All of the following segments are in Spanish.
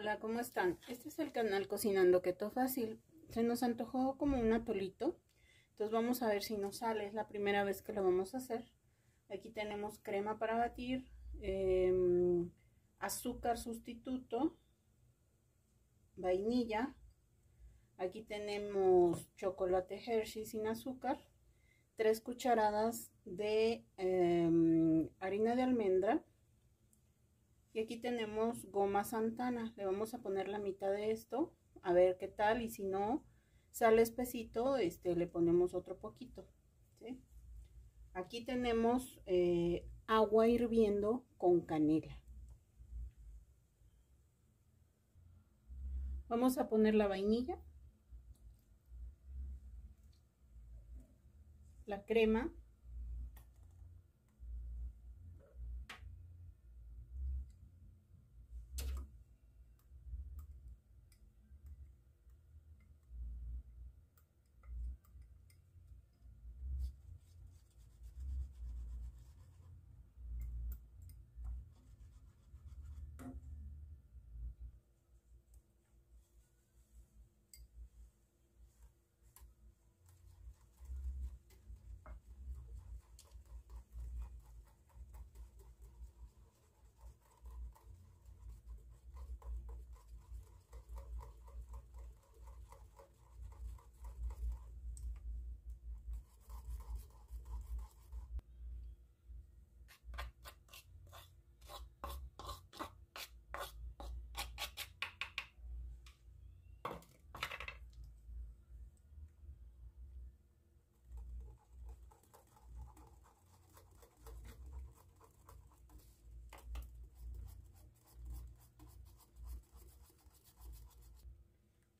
Hola, ¿cómo están? Este es el canal Cocinando Keto Fácil. Se nos antojó como un atolito, entonces vamos a ver si nos sale. Es la primera vez que lo vamos a hacer. Aquí tenemos crema para batir, azúcar sustituto, vainilla. Aquí tenemos chocolate Hershey sin azúcar, 3 cucharadas de harina de almendra. Y aquí tenemos goma xantana, le vamos a poner la mitad de esto, a ver qué tal, y si no sale espesito, le ponemos otro poquito, ¿sí? Aquí tenemos agua hirviendo con canela. Vamos a poner la vainilla, la crema,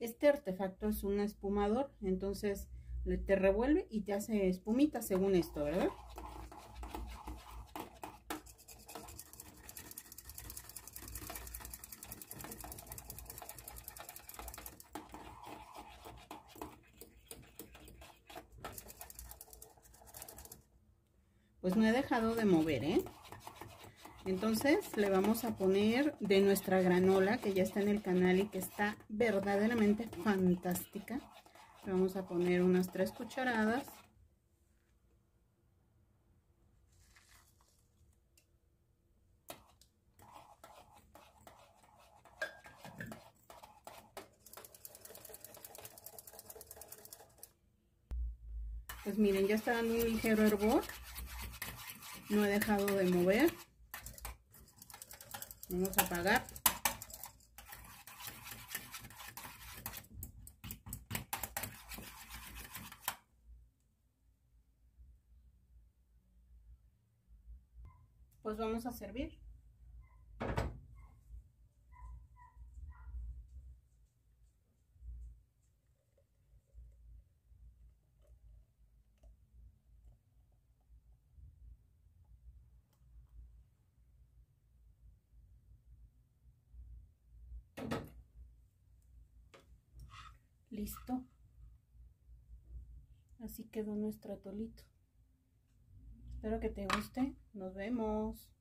este artefacto es un espumador, entonces te revuelve y te hace espumita según esto, ¿verdad? Pues no he dejado de mover, ¿eh? Entonces le vamos a poner de nuestra granola que ya está en el canal y que está verdaderamente fantástica. Le vamos a poner unas 3 cucharadas. Pues miren, ya está dando un ligero hervor. No he dejado de mover. Vamos a apagar. Pues vamos a servir. Listo. Así quedó nuestro atolito. Espero que te guste. Nos vemos.